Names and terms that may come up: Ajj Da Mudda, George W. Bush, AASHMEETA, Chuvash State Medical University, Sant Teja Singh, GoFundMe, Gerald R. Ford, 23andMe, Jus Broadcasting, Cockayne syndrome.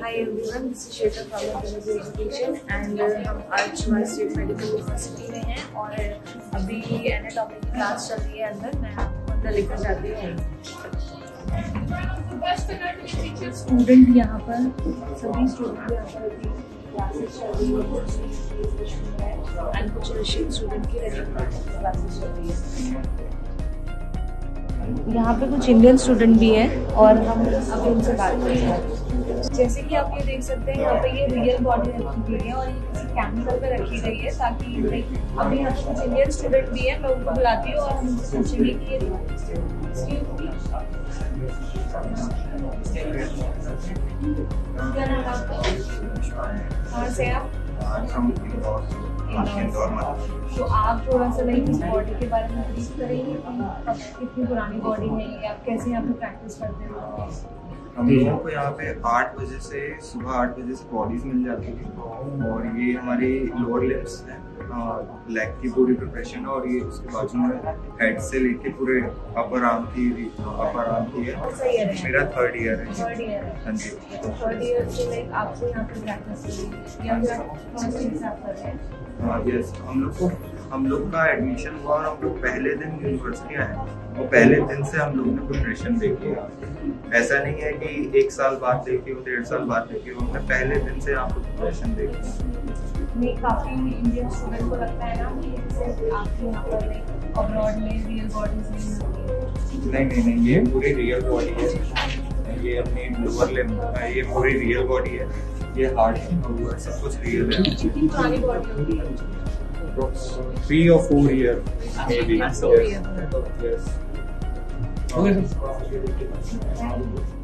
Hi everyone, this is Shweta from Biology Education and हम आज चुवाश state medical university में हैं और अभी एनाटॉमी की क्लास चल रही है। अंदर मैं आपको अंदर लेकर जाती हूँ। स्टूडेंट यहाँ पर सभी स्टूडेंट यहाँ पर क्लासेस चल रही है एंड कुछ रशियन स्टूडेंट की क्लासेस चल रही है। यहाँ पे कुछ इंडियन स्टूडेंट भी हैं और हम अभी उनसे बात करेंगे। जैसे कि आप ये देख सकते हैं यहाँ पे ये रियल बॉडी रखी गई है और ये किसी कैंसर पे रखी गई है ताकि अभी यहाँ पे कुछ इंडियन स्टूडेंट भी हैं। मैं उनको बुलाती हूँ और हम उनसे पूछेंगे कि कहाँ से आप तो आप थोड़ा सा लाइक इस बॉडी के बारे में बात करेंगे कि कितनी पुरानी बॉडी है ये, आप कैसे यहाँ पे प्रैक्टिस करते हो? हम लोगों को यहाँ पे 8 बजे से सुबह 8 बजे से बॉडीज मिल जाती है और ये हमारी लोअर लिम्स है, लेग की पूरी प्रिपरेशन और ये उसके बाजू में हेड से लेके पूरे अपर आर्म की है। मेरा थर्ड ईयर है। हाँ जी, थर्ड ईयर से लाइक आपको यहाँ पे प्रैक्टिस करनी है। हम लोग का एडमिशन हुआ और हम लोग पहले दिन यूनिवर्सिटी आए और पहले दिन से हम लोग ने प्रिपरेशन देखी। ऐसा नहीं है कि 1 साल बाद देखी हो, 1.5 साल बाद देखी हो, हमने पहले दिन से यहाँ पर प्रिपरेशन देखी। काफ़ी इंडियन स्टूडेंट को लगता है ना कि आपके यहाँ पर अब्रॉड में रियल बॉडीज नहीं, ये पूरी रियल बॉडी है। ये अपनी लोअर लिम्ब, ये पूरी रियल बॉडी है, ये हार्ट है, सब कुछ रियल है। कितनी पुरानी बॉडी है? 3 or 4 years maybe. Yes. Okay.